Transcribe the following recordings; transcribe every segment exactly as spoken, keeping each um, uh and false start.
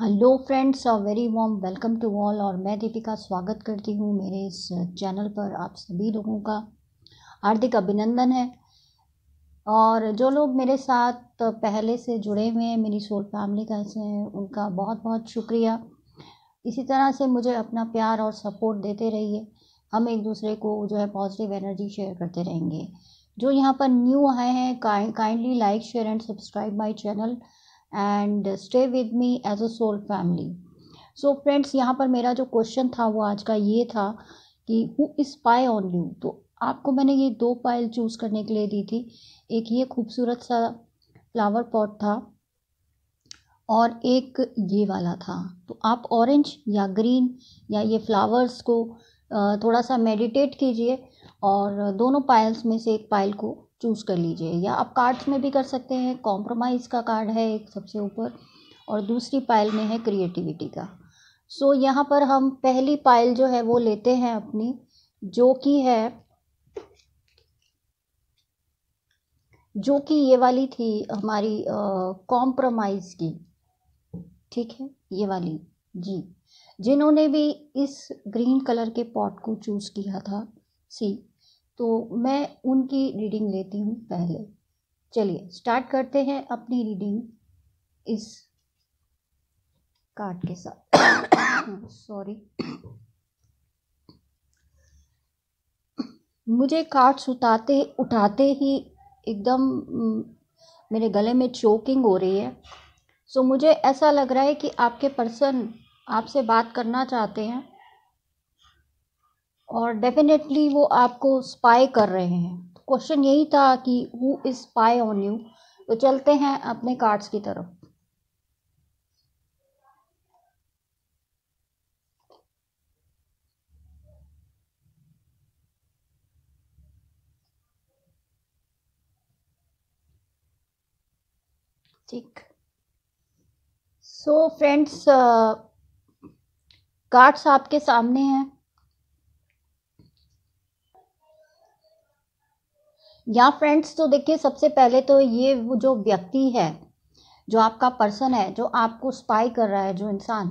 Hello friends, और very warm welcome to all. और मैं दीपिका स्वागत करती हूँ मेरे इस चैनल पर। आप सभी लोगों का हार्दिक अभिनंदन है। और जो लोग मेरे साथ पहले से जुड़े हुए हैं, मेरी सोल फैमिली कैसे हैं, उनका बहुत बहुत शुक्रिया। इसी तरह से मुझे अपना प्यार और सपोर्ट देते रहिए। हम एक दूसरे को जो है पॉजिटिव एनर्जी शेयर करते रहेंगे। जो यहाँ पर न्यू आए हैं, kindly like share and subscribe my channel and stay with me as a soul family. So friends, यहाँ पर मेरा जो क्वेश्चन था वो आज का ये था कि who is spy on you. तो आपको मैंने ये दो पायल चूज़ करने के लिए दी थी। एक ये खूबसूरत सा फ्लावर पॉट था और एक ये वाला था। तो आप ऑरेंज या ग्रीन या ये फ्लावर्स को थोड़ा सा मेडिटेट कीजिए और दोनों पायल्स में से एक पायल को चूज़ कर लीजिए। या आप कार्ड्स में भी कर सकते हैं। कॉम्प्रोमाइज़ का कार्ड है एक सबसे ऊपर और दूसरी पायल में है क्रिएटिविटी का। सो so, यहाँ पर हम पहली पायल जो है वो लेते हैं अपनी, जो कि है जो कि ये वाली थी हमारी कॉम्प्रोमाइज़ की। ठीक है, ये वाली जी। जिन्होंने भी इस ग्रीन कलर के पॉट को चूज़ किया था सी, तो मैं उनकी रीडिंग लेती हूँ पहले। चलिए स्टार्ट करते हैं अपनी रीडिंग इस कार्ड के साथ। सॉरी, मुझे कार्ड्स उतारते उठाते ही एकदम मेरे गले में चोकिंग हो रही है। सो मुझे ऐसा लग रहा है कि आपके पर्सन आपसे बात करना चाहते हैं और डेफिनेटली वो आपको स्पाई कर रहे हैं। क्वेश्चन यही था कि who is spy on you. तो चलते हैं अपने कार्ड्स की तरफ। ठीक, सो फ्रेंड्स, कार्ड्स आपके सामने हैं। या फ्रेंड्स, तो देखिए, सबसे पहले तो ये जो व्यक्ति है, जो आपका पर्सन है, जो आपको स्पाई कर रहा है, जो इंसान,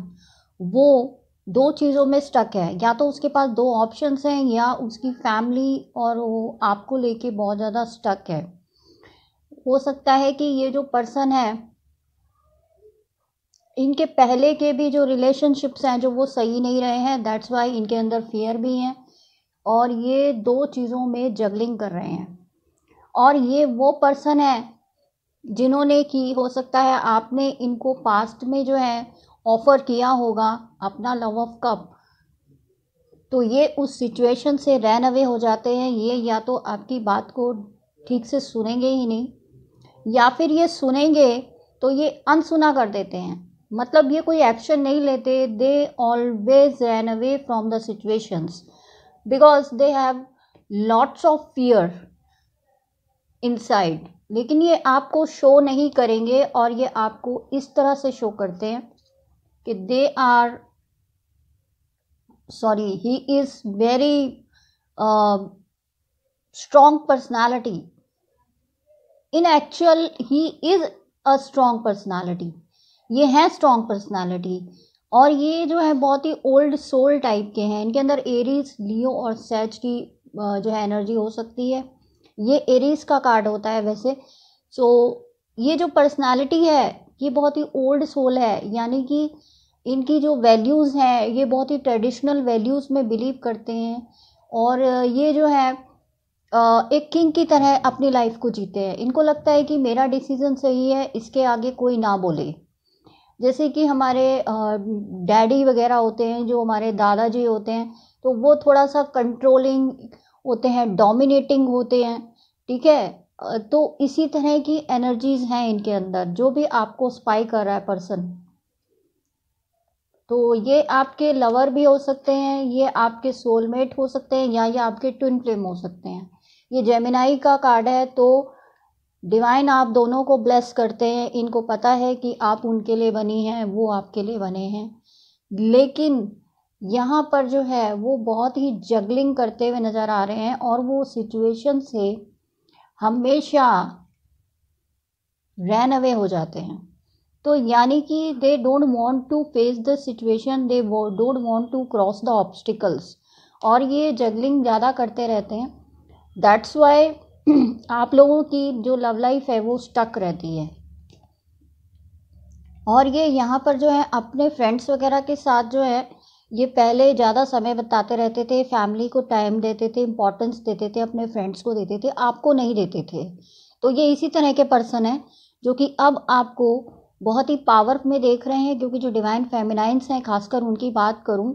वो दो चीज़ों में स्टक है। या तो उसके पास दो ऑप्शंस हैं, या उसकी फैमिली और वो आपको लेके बहुत ज़्यादा स्टक है। हो सकता है कि ये जो पर्सन है, इनके पहले के भी जो रिलेशनशिप्स हैं जो वो सही नहीं रहे हैं, दैट्स वाई इनके अंदर फियर भी हैं और ये दो चीज़ों में जगलिंग कर रहे हैं। और ये वो पर्सन है जिन्होंने कि हो सकता है आपने इनको पास्ट में जो है ऑफ़र किया होगा अपना लव ऑफ कप, तो ये उस सिचुएशन से रन अवे हो जाते हैं। ये या तो आपकी बात को ठीक से सुनेंगे ही नहीं, या फिर ये सुनेंगे तो ये अनसुना कर देते हैं। मतलब ये कोई एक्शन नहीं लेते। They always run away from the situations because they have lots of fear inside. लेकिन ये आपको शो नहीं करेंगे और ये आपको इस तरह से शो करते हैं कि they are sorry he is very strong personality. In actual he is a strong personality. ये हैं स्ट्रॉन्ग पर्सनालिटी और ये जो है बहुत ही ओल्ड सोल टाइप के हैं। इनके अंदर एरीज, लियो और सैज की जो है एनर्जी हो सकती है। ये एरीज का कार्ड होता है वैसे। सो ये जो पर्सनालिटी है ये बहुत ही ओल्ड सोल है, यानी कि इनकी जो वैल्यूज़ हैं ये बहुत ही ट्रेडिशनल वैल्यूज़ में बिलीव करते हैं और ये जो है एक किंग की तरह अपनी लाइफ को जीते हैं। इनको लगता है कि मेरा डिसीज़न सही है, इसके आगे कोई ना बोले। जैसे कि हमारे डैडी वगैरह होते हैं, जो हमारे दादाजी होते हैं, तो वो थोड़ा सा कंट्रोलिंग होते हैं, डोमिनेटिंग होते हैं। ठीक है, तो इसी तरह की एनर्जीज हैं इनके अंदर, जो भी आपको स्पाई कर रहा है पर्सन। तो ये आपके लवर भी हो सकते हैं, ये आपके सोलमेट हो सकते हैं, या ये आपके ट्विन फ्लेम हो सकते हैं। ये जेमिनाई का कार्ड है, तो डिवाइन आप दोनों को ब्लेस करते हैं। इनको पता है कि आप उनके लिए बनी हैं, वो आपके लिए बने हैं, लेकिन यहाँ पर जो है वो बहुत ही जगलिंग करते हुए नज़र आ रहे हैं और वो सिचुएशन से हमेशा रन अवे हो जाते हैं। तो यानी कि they don't want to face the situation, they don't want to cross the obstacles, और ये जगलिंग ज़्यादा करते रहते हैं. दैट्स वाई आप लोगों की जो लव लाइफ है वो स्टक रहती है. और ये यहाँ पर जो है अपने फ्रेंड्स वगैरह के साथ जो है ये पहले ज़्यादा समय बताते रहते थे, फैमिली को टाइम देते थे, इम्पोर्टेंस देते थे, अपने फ्रेंड्स को देते थे, आपको नहीं देते थे. तो ये इसी तरह के पर्सन हैं जो कि अब आपको बहुत ही पावर में देख रहे हैं, क्योंकि जो डिवाइन फेमिनाइंस हैं, खासकर उनकी बात करूँ,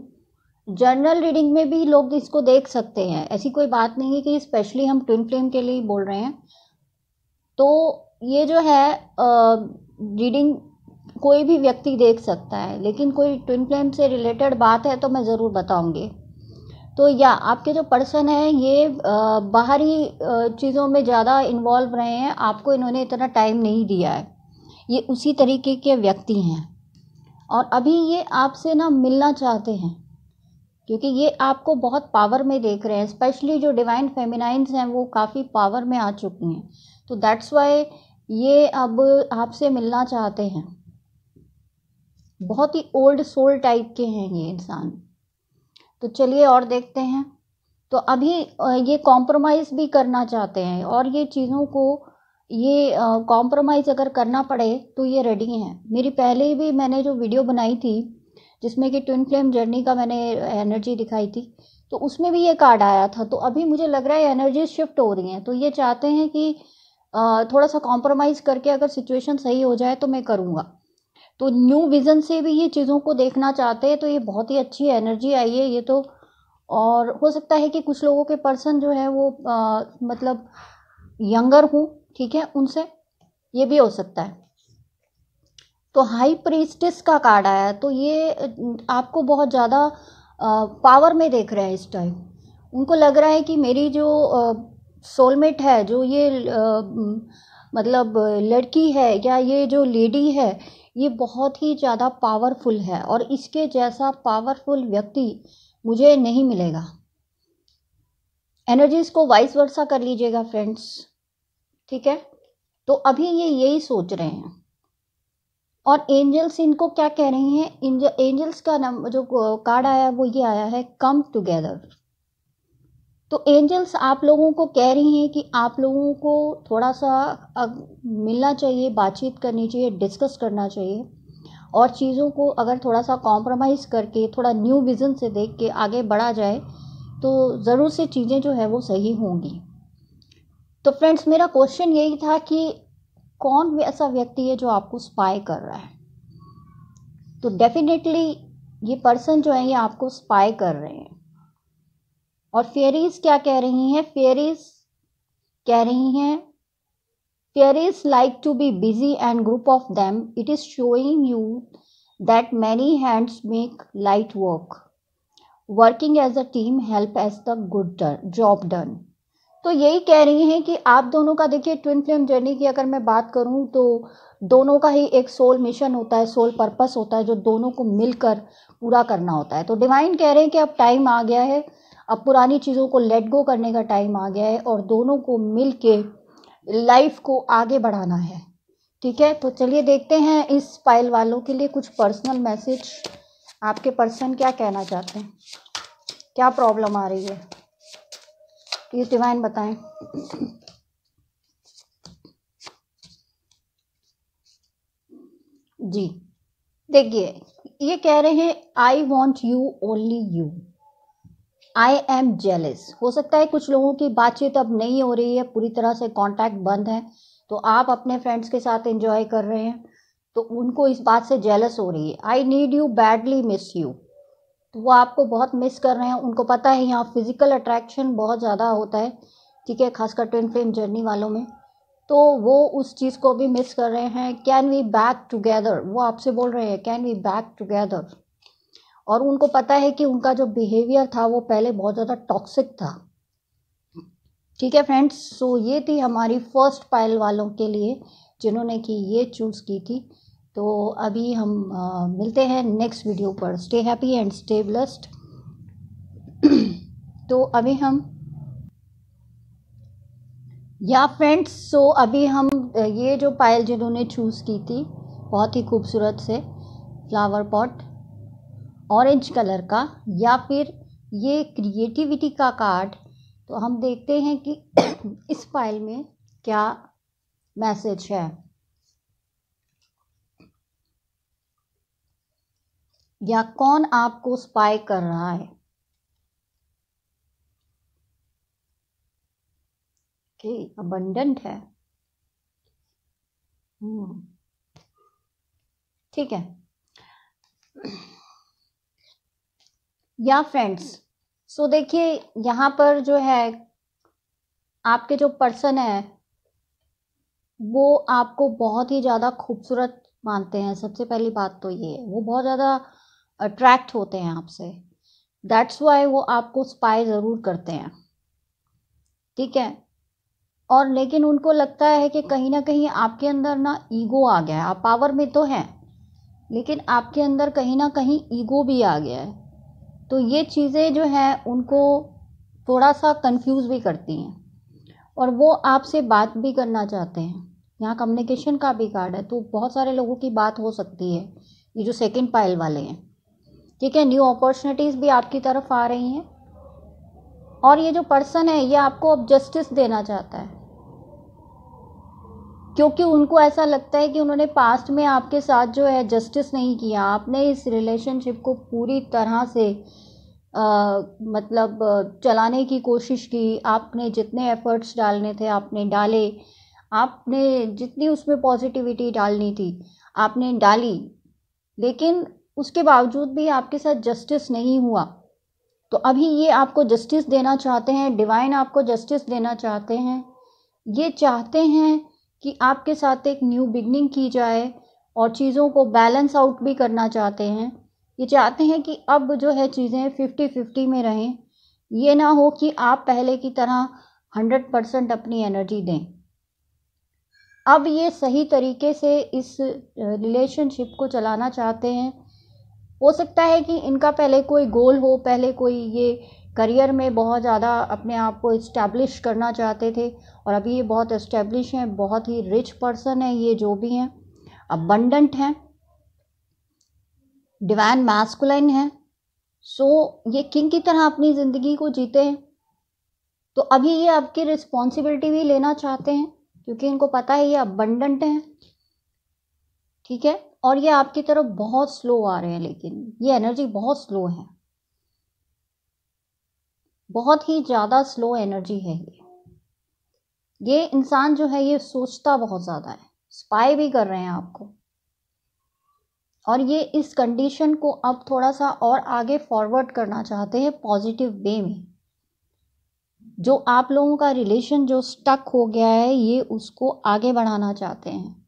जनरल रीडिंग में भी लोग इसको देख सकते हैं. ऐसी कोई बात नहीं है कि स्पेशली हम ट्विन फ्लेम के लिए बोल रहे हैं. तो ये जो है रीडिंग कोई भी व्यक्ति देख सकता है, लेकिन कोई ट्विन फ्लेम से रिलेटेड बात है तो मैं ज़रूर बताऊंगी. तो या आपके जो पर्सन हैं ये बाहरी चीज़ों में ज़्यादा इन्वॉल्व रहे हैं, आपको इन्होंने इतना टाइम नहीं दिया है. ये उसी तरीके के व्यक्ति हैं और अभी ये आपसे ना मिलना चाहते हैं, क्योंकि ये आपको बहुत पावर में देख रहे हैं. स्पेशली जो डिवाइन फेमिनाइंस हैं वो काफ़ी पावर में आ चुकी हैं, तो दैट्स वाई ये अब आपसे मिलना चाहते हैं. बहुत ही ओल्ड सोल टाइप के हैं ये इंसान. तो चलिए और देखते हैं. तो अभी ये कॉम्प्रोमाइज़ भी करना चाहते हैं, और ये चीज़ों को ये कॉम्प्रोमाइज़ अगर करना पड़े तो ये रेडी हैं. मेरी पहले भी मैंने जो वीडियो बनाई थी जिसमें कि ट्विन फ्लेम जर्नी का मैंने एनर्जी दिखाई थी, तो उसमें भी ये कार्ड आया था. तो अभी मुझे लग रहा है एनर्जी शिफ्ट हो रही हैं. तो ये चाहते हैं कि थोड़ा सा कॉम्प्रोमाइज़ करके अगर सिचुएशन सही हो जाए तो मैं करूँगा. तो न्यू विज़न से भी ये चीज़ों को देखना चाहते हैं. तो ये बहुत ही अच्छी एनर्जी आई है ये तो. और हो सकता है कि कुछ लोगों के पर्सन जो है वो आ, मतलब यंगर हों, ठीक है, उनसे ये भी हो सकता है. तो हाई प्रीस्टिस का कार्ड आया, तो ये आपको बहुत ज़्यादा पावर में देख रहे हैं इस टाइम. उनको लग रहा है कि मेरी जो सोलमेट है, जो ये आ, मतलब लड़की है या ये जो लेडी है, ये बहुत ही ज़्यादा पावरफुल है और इसके जैसा पावरफुल व्यक्ति मुझे नहीं मिलेगा. एनर्जीज को वाइस वर्सा कर लीजिएगा फ्रेंड्स, ठीक है. तो अभी ये यही सोच रहे हैं. और एंजल्स इनको क्या कह रही हैं, एंजल, एंजल्स का नाम जो कार्ड आया वो ये आया है कम टुगेदर. तो एंजल्स आप लोगों को कह रही हैं कि आप लोगों को थोड़ा सा मिलना चाहिए, बातचीत करनी चाहिए, डिस्कस करना चाहिए, और चीज़ों को अगर थोड़ा सा कॉम्प्रोमाइज़ करके, थोड़ा न्यू विज़न से देख के आगे बढ़ा जाए तो ज़रूर से चीज़ें जो है वो सही होंगी. तो फ्रेंड्स मेरा क्वेश्चन यही था कि कौन ऐसा व्यक्ति है जो आपको स्पाई कर रहा है. तो डेफिनेटली ये पर्सन जो है ये आपको स्पाई कर रहे हैं. और फेरीज क्या कह रही हैं, फेरीज कह रही हैं fairies like to be busy and group of them it is showing you that many hands make light work, working as a team help as the good job done. तो यही कह रही हैं कि आप दोनों का, देखिए ट्विन फ्लेम जर्नी की अगर मैं बात करूं तो दोनों का ही एक सोल मिशन होता है, सोल पर्पस होता है, जो दोनों को मिलकर पूरा करना होता है. तो डिवाइन कह रहे हैं कि अब टाइम आ गया है, अब पुरानी चीज़ों को लेट गो करने का टाइम आ गया है और दोनों को मिल के लाइफ को आगे बढ़ाना है, ठीक है. तो चलिए देखते हैं इस पाइल वालों के लिए कुछ पर्सनल मैसेज. आपके पर्सन क्या कहना चाहते हैं, क्या प्रॉब्लम आ रही है, प्लीज़ डिवाइन बताएं. जी देखिए ये कह रहे हैं I want you only you, I am jealous. हो सकता है कुछ लोगों की बातचीत अब नहीं हो रही है, पूरी तरह से कांटेक्ट बंद है, तो आप अपने फ्रेंड्स के साथ एंजॉय कर रहे हैं, तो उनको इस बात से जेलस हो रही है. I need you badly miss you, तो वो आपको बहुत मिस कर रहे हैं. उनको पता है यहाँ फिजिकल अट्रैक्शन बहुत ज़्यादा होता है, ठीक है, खासकर ट्विन फ्लेम जर्नी वालों में. तो वो उस चीज़ को भी मिस कर रहे हैं. कैन वी बैक टुगेदर, वो आपसे बोल रहे हैं कैन वी बैक टुगेदर. और उनको पता है कि उनका जो बिहेवियर था वो पहले बहुत ज़्यादा टॉक्सिक था, ठीक है फ्रेंड्स. सो ये थी हमारी फर्स्ट पाइल वालों के लिए जिन्होंने कि ये चूज़ की थी. तो अभी हम आ, मिलते हैं नेक्स्ट वीडियो पर. Stay happy and stay blessed. तो अभी हम या फ्रेंड्स सो अभी हम ये जो पायल जिन्होंने चूज़ की थी बहुत ही खूबसूरत से फ्लावर पॉट ऑरेंज कलर का, या फिर ये क्रिएटिविटी का कार्ड। तो हम देखते हैं कि इस फाइल में क्या मैसेज है। या कौन आपको स्पाई कर रहा है कि अबंडेंट है। ठीक है। या फ्रेंड्स, सो देखिए यहाँ पर जो है आपके जो पर्सन है वो आपको बहुत ही ज़्यादा खूबसूरत मानते हैं। सबसे पहली बात तो ये है, वो बहुत ज़्यादा अट्रैक्ट होते हैं आपसे। दैट्स वाई वो आपको स्पाई ज़रूर करते हैं। ठीक है। और लेकिन उनको लगता है कि कहीं ना कहीं आपके अंदर ना ईगो आ गया है। आप पावर में तो हैं लेकिन आपके अंदर कहीं ना कहीं ईगो भी आ गया है। तो ये चीज़ें जो हैं उनको थोड़ा सा कंफ्यूज भी करती हैं, और वो आपसे बात भी करना चाहते हैं। यहाँ कम्युनिकेशन का भी कार्ड है, तो बहुत सारे लोगों की बात हो सकती है, ये जो सेकंड पाइल वाले हैं। ठीक है। न्यू अपॉर्चुनिटीज़ भी आपकी तरफ आ रही हैं, और ये जो पर्सन है ये आपको अब जस्टिस देना चाहता है, क्योंकि उनको ऐसा लगता है कि उन्होंने पास्ट में आपके साथ जो है जस्टिस नहीं किया। आपने इस रिलेशनशिप को पूरी तरह से आ, मतलब चलाने की कोशिश की। आपने जितने एफर्ट्स डालने थे आपने डाले, आपने जितनी उसमें पॉजिटिविटी डालनी थी आपने डाली, लेकिन उसके बावजूद भी आपके साथ जस्टिस नहीं हुआ। तो अभी ये आपको जस्टिस देना चाहते हैं। डिवाइन आपको जस्टिस देना चाहते हैं। ये चाहते हैं कि आपके साथ एक न्यू बिगनिंग की जाए, और चीज़ों को बैलेंस आउट भी करना चाहते हैं। ये चाहते हैं कि अब जो है चीज़ें फिफ्टी फिफ्टी में रहें। ये ना हो कि आप पहले की तरह हंड्रेड परसेंट अपनी एनर्जी दें। अब ये सही तरीके से इस रिलेशनशिप को चलाना चाहते हैं। हो सकता है कि इनका पहले कोई गोल हो, पहले कोई ये करियर में बहुत ज़्यादा अपने आप को इस्टेब्लिश करना चाहते थे, और अभी ये बहुत इस्टेब्लिश हैं, बहुत ही रिच पर्सन है ये जो भी हैं, अबंडेंट हैं, डिवाइन मैस्कुलाइन हैं। सो ये किंग की तरह अपनी ज़िंदगी को जीते हैं। तो अभी ये आपकी रिस्पॉन्सिबिलिटी भी लेना चाहते हैं, क्योंकि इनको पता है ये अबंडेंट हैं। ठीक है। और ये आपकी तरफ बहुत स्लो आ रहे हैं, लेकिन ये एनर्जी बहुत स्लो है, बहुत ही ज़्यादा स्लो एनर्जी है ये। ये इंसान जो है ये सोचता बहुत ज़्यादा है, स्पाई भी कर रहे हैं आपको, और ये इस कंडीशन को अब थोड़ा सा और आगे फॉरवर्ड करना चाहते हैं पॉजिटिव वे में। जो आप लोगों का रिलेशन जो स्टक हो गया है ये उसको आगे बढ़ाना चाहते हैं,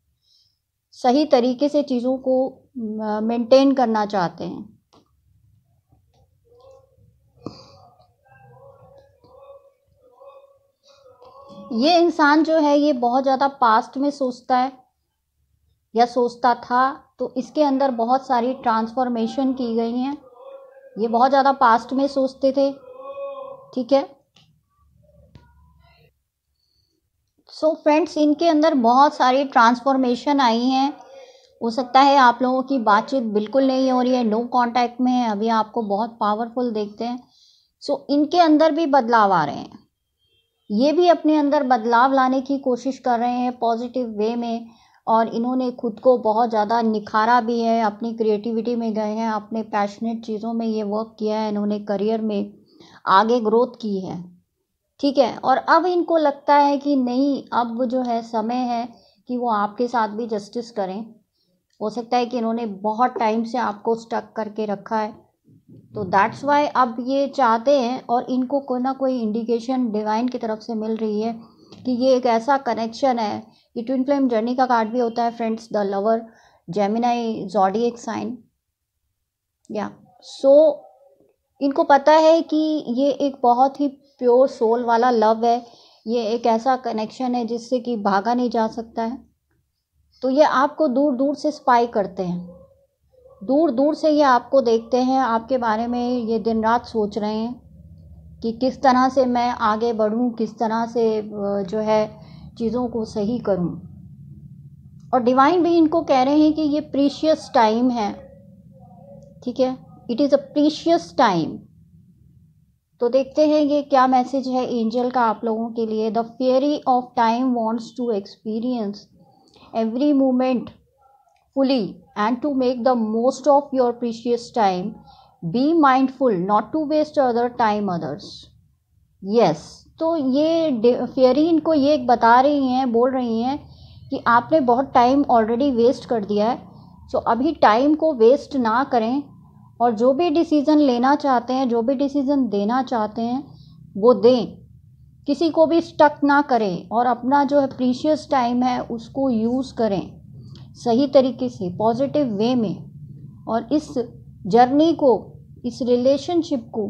सही तरीके से चीज़ों को मेंटेन करना चाहते हैं। ये इंसान जो है ये बहुत ज़्यादा पास्ट में सोचता है, या सोचता था, तो इसके अंदर बहुत सारी ट्रांसफॉर्मेशन की गई हैं। ये बहुत ज़्यादा पास्ट में सोचते थे। ठीक है। सो so फ्रेंड्स, इनके अंदर बहुत सारी ट्रांसफॉर्मेशन आई हैं। हो सकता है आप लोगों की बातचीत बिल्कुल नहीं हो रही है, नो कांटेक्ट में है, अभी आपको बहुत पावरफुल देखते हैं। सो so, इनके अंदर भी बदलाव आ रहे हैं। ये भी अपने अंदर बदलाव लाने की कोशिश कर रहे हैं पॉजिटिव वे में, और इन्होंने खुद को बहुत ज़्यादा निखारा भी है, अपनी क्रिएटिविटी में गए हैं, अपने पैशनेट चीज़ों में ये वर्क किया है, इन्होंने करियर में आगे ग्रोथ की है। ठीक है। और अब इनको लगता है कि नहीं, अब जो है समय है कि वो आपके साथ भी जस्टिस करें। हो सकता है कि इन्होंने बहुत टाइम से आपको स्टक करके रखा है, तो दैट्स वाई अब ये चाहते हैं। और इनको कोई ना कोई इंडिकेशन डिवाइन की तरफ से मिल रही है कि ये एक ऐसा कनेक्शन है कि ट्विन फ्लेम जर्नी का कार्ड भी होता है friends, the lover, Gemini zodiac sign. या सो इनको पता है कि ये एक बहुत ही प्योर सोल वाला लव है, ये एक ऐसा कनेक्शन है जिससे कि भागा नहीं जा सकता है। तो ये आपको दूर दूर से स्पाई करते हैं, दूर दूर से ये आपको देखते हैं, आपके बारे में ये दिन रात सोच रहे हैं कि किस तरह से मैं आगे बढ़ूं, किस तरह से जो है चीज़ों को सही करूं। और डिवाइन भी इनको कह रहे हैं कि ये प्रीशियस टाइम है, ठीक है, it is a precious time. तो देखते हैं ये क्या मैसेज है एंजल का आप लोगों के लिए। The fury of time wants to experience every moment fully and to make the most of your precious time, be mindful not to waste other time others. Yes, तो ये फ्यूरी इनको ये बता रही हैं, बोल रही हैं कि आपने बहुत टाइम ऑलरेडी वेस्ट कर दिया है, सो so अभी टाइम को वेस्ट ना करें और जो भी डिसीज़न लेना चाहते हैं, जो भी डिसीज़न देना चाहते हैं वो दें, किसी को भी स्टक ना करें और अपना जो है प्रीशियस टाइम है उसको यूज़ करें सही तरीके से, पॉजिटिव वे में, और इस जर्नी को, इस रिलेशनशिप को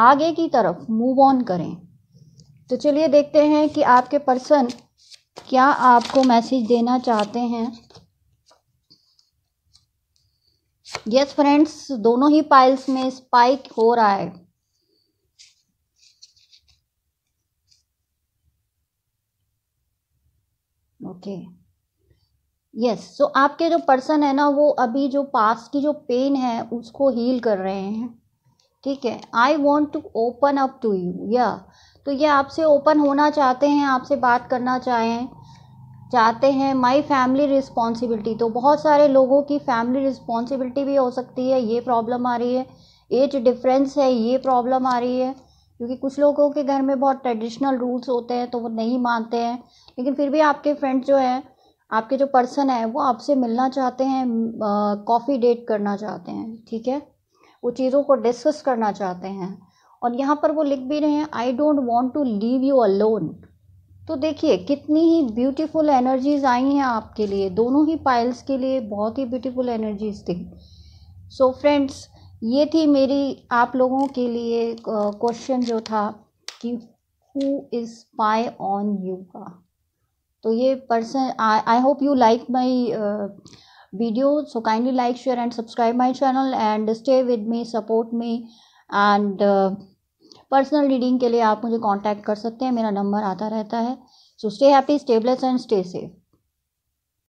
आगे की तरफ मूव ऑन करें। तो चलिए देखते हैं कि आपके पर्सन क्या आपको मैसेज देना चाहते हैं। यस फ्रेंड्स, दोनों ही पाइल्स में स्पाइक हो रहा है। ओके, यस, सो आपके जो पर्सन है ना वो अभी जो पास्ट की जो पेन है उसको हील कर रहे हैं, ठीक है। I want to open up to you, या तो ये आपसे ओपन होना चाहते हैं, आपसे बात करना चाहें चाहते हैं। माई फैमिली रिस्पॉन्सिबिलिटी, तो बहुत सारे लोगों की फैमिली रिस्पॉन्सिबिलिटी भी हो सकती है, ये प्रॉब्लम आ रही है। एज डिफरेंस है, ये प्रॉब्लम आ रही है, क्योंकि कुछ लोगों के घर में बहुत ट्रेडिशनल रूल्स होते हैं तो वो नहीं मानते हैं, लेकिन फिर भी आपके फ्रेंड जो है, आपके जो पर्सन है वो आपसे मिलना चाहते हैं, कॉफ़ी डेट करना चाहते हैं, ठीक है, वो चीज़ों को डिस्कस करना चाहते हैं। और यहाँ पर वो लिख भी रहे हैं I don't want to leave you alone. तो देखिए कितनी ही ब्यूटीफुल एनर्जीज आई हैं आपके लिए, दोनों ही पाइल्स के लिए बहुत ही ब्यूटीफुल एनर्जीज थी। सो फ्रेंड्स, ये थी मेरी आप लोगों के लिए क्वेश्चन जो था कि who is spy on you का। तो ये person, I hope you like my video, so kindly like, share and subscribe my channel and stay with me, support me. And personal reading के लिए आप मुझे कांटेक्ट कर सकते हैं, मेरा नंबर आता रहता है। So stay happy, stay blessed and stay safe.